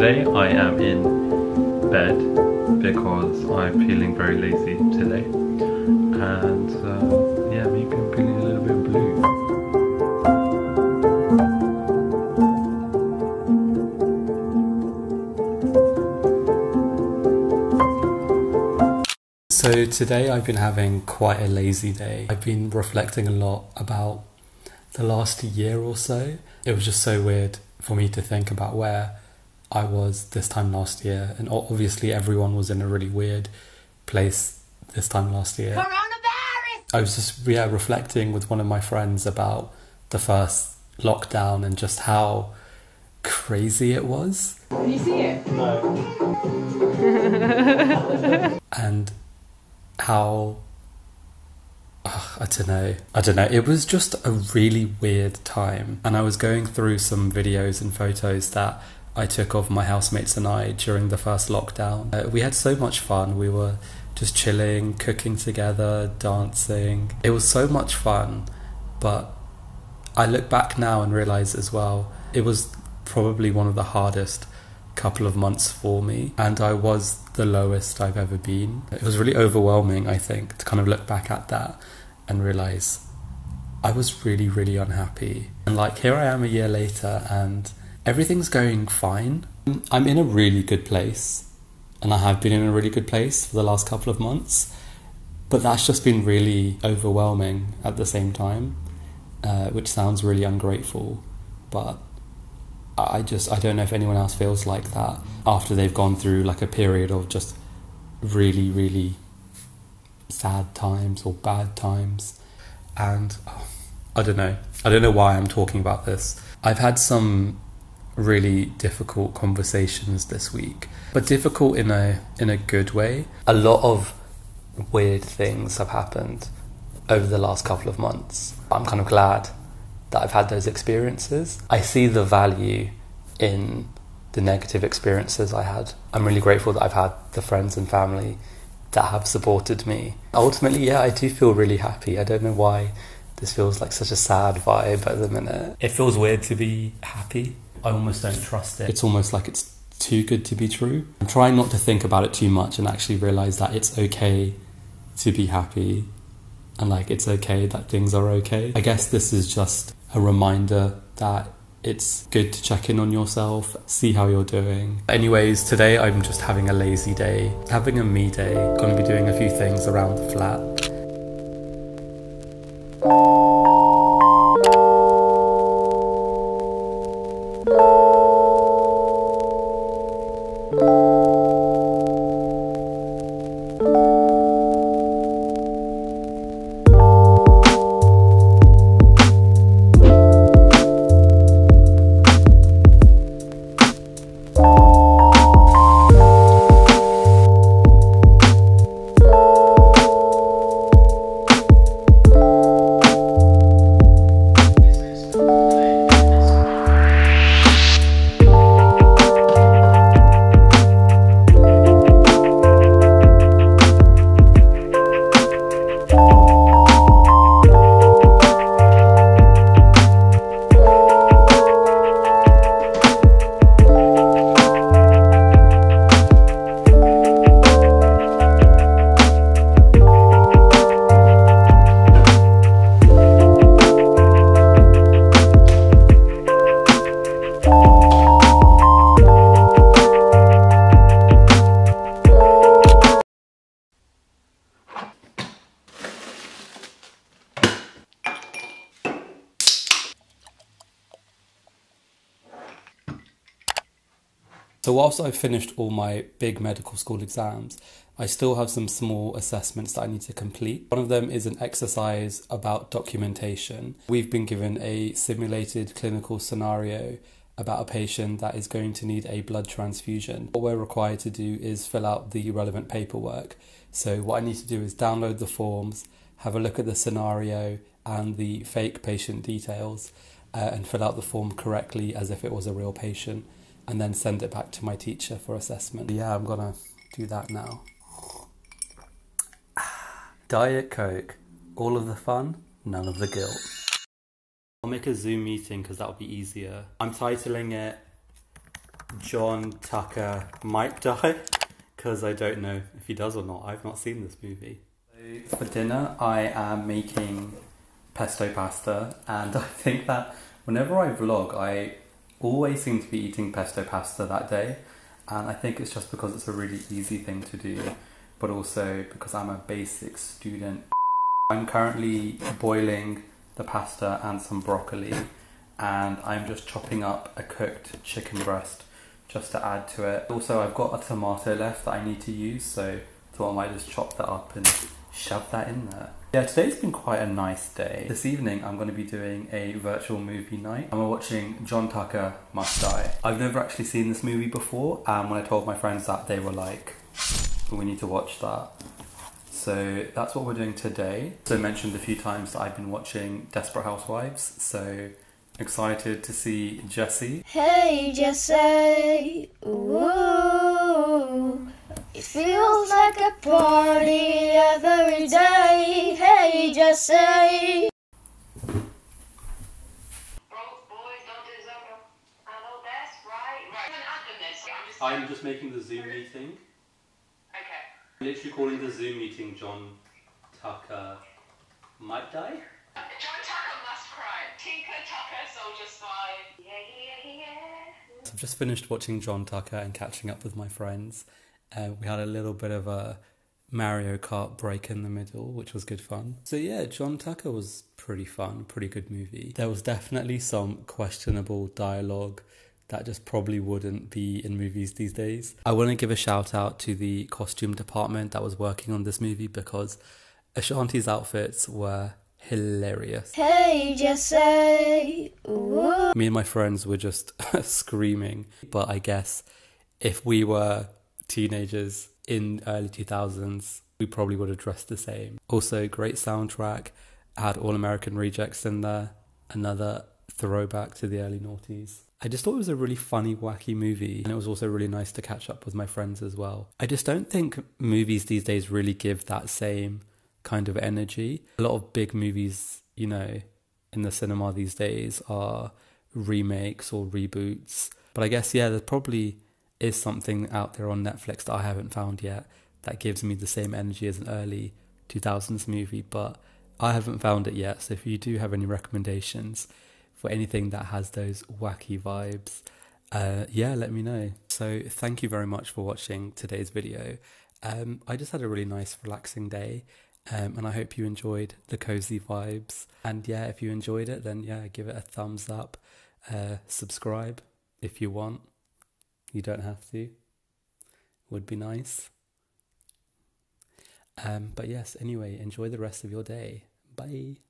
Today I am in bed because I'm feeling very lazy today, and yeah, maybe I'm feeling a little bit blue. So today I've been having quite a lazy day. I've been reflecting a lot about the last year or so. It was just so weird for me to think about where I was this time last year, and obviously everyone was in a really weird place this time last year. Coronavirus! I was just reflecting with one of my friends about the first lockdown and just how crazy it was. Can you see it? No. And how, I don't know, it was just a really weird time. And I was going through some videos and photos that I took of my housemates and I during the first lockdown. We had so much fun. We were just chilling, cooking together, dancing. It was so much fun, but I look back now and realise as well, it was probably one of the hardest couple of months for me, and I was the lowest I've ever been. It was really overwhelming, I think, to kind of look back at that and realise I was really, really unhappy. And like, here I am a year later and everything's going fine. I'm in a really good place, and I have been in a really good place for the last couple of months, but that's just been really overwhelming at the same time, which sounds really ungrateful, but I don't know if anyone else feels like that after they've gone through like a period of just really, really sad times or bad times. And I don't know why I'm talking about this. I've had some really difficult conversations this week, but difficult in a good way. A lot of weird things have happened over the last couple of months. I'm kind of glad that I've had those experiences. I see the value in the negative experiences I had. I'm really grateful that I've had the friends and family that have supported me. Ultimately, yeah, I do feel really happy. I don't know why this feels like such a sad vibe at the minute. It feels weird to be happy. I almost don't trust it. It's almost like it's too good to be true. I'm trying not to think about it too much and actually realise that it's okay to be happy, and like, it's okay that things are okay. I guess this is just a reminder that it's good to check in on yourself, see how you're doing. Anyways, today I'm just having a lazy day, having a me day. Gonna be doing a few things around the flat. So whilst I've finished all my big medical school exams, I still have some small assessments that I need to complete. One of them is an exercise about documentation. We've been given a simulated clinical scenario about a patient that is going to need a blood transfusion. What we're required to do is fill out the relevant paperwork. So what I need to do is download the forms, have a look at the scenario and the fake patient details, and fill out the form correctly as if it was a real patient, and then send it back to my teacher for assessment. Yeah, I'm gonna do that now. Diet Coke, all of the fun, none of the guilt. I'll make a Zoom meeting because that'll be easier. I'm titling it John Tucker might die, because I don't know if he does or not. I've not seen this movie. So for dinner, I am making pesto pasta, and I think that whenever I vlog, I always seem to be eating pesto pasta that day, and I think it's just because it's a really easy thing to do, but also because I'm a basic student. I'm currently boiling the pasta and some broccoli, and I'm just chopping up a cooked chicken breast just to add to it. Also, I've got a tomato left that I need to use, so I thought I might just chop that up and shove that in there. Yeah, today's been quite a nice day. This evening, I'm going to be doing a virtual movie night, and we're watching John Tucker Must Die. I've never actually seen this movie before, and when I told my friends that, they were like, we need to watch that. So that's what we're doing today. So I mentioned a few times that I've been watching Desperate Housewives, so excited to see Jessie. Hey Jessie, ooh, it feels like a party every day. Hey Jessie. I'm just making the Zoom meeting. Literally calling the Zoom meeting John Tucker Might Die? John Tucker Must Cry. Tinker Tucker Soldier Spy. Yeah, yeah, yeah. I've just finished watching John Tucker and catching up with my friends. We had a little bit of a Mario Kart break in the middle, which was good fun. So yeah, John Tucker was pretty fun, pretty good movie. There was definitely some questionable dialogue that just probably wouldn't be in movies these days. I want to give a shout out to the costume department that was working on this movie, because Ashanti's outfits were hilarious. Hey Jessie, ooh. Me and my friends were just screaming, but I guess if we were teenagers in early 2000s, we probably would have dressed the same. Also, great soundtrack, had All American Rejects in there, another throwback to the early noughties. I just thought it was a really funny, wacky movie, and it was also really nice to catch up with my friends as well. I just don't think movies these days really give that same kind of energy. A lot of big movies, you know, in the cinema these days are remakes or reboots. But I guess, yeah, there probably is something out there on Netflix that I haven't found yet that gives me the same energy as an early 2000s movie, but I haven't found it yet. So if you do have any recommendations for anything that has those wacky vibes, yeah, let me know. So thank you very much for watching today's video. I just had a really nice relaxing day, and I hope you enjoyed the cozy vibes. And yeah, if you enjoyed it, then yeah, give it a thumbs up, subscribe if you want. You don't have to, would be nice. But yes, anyway, enjoy the rest of your day. Bye.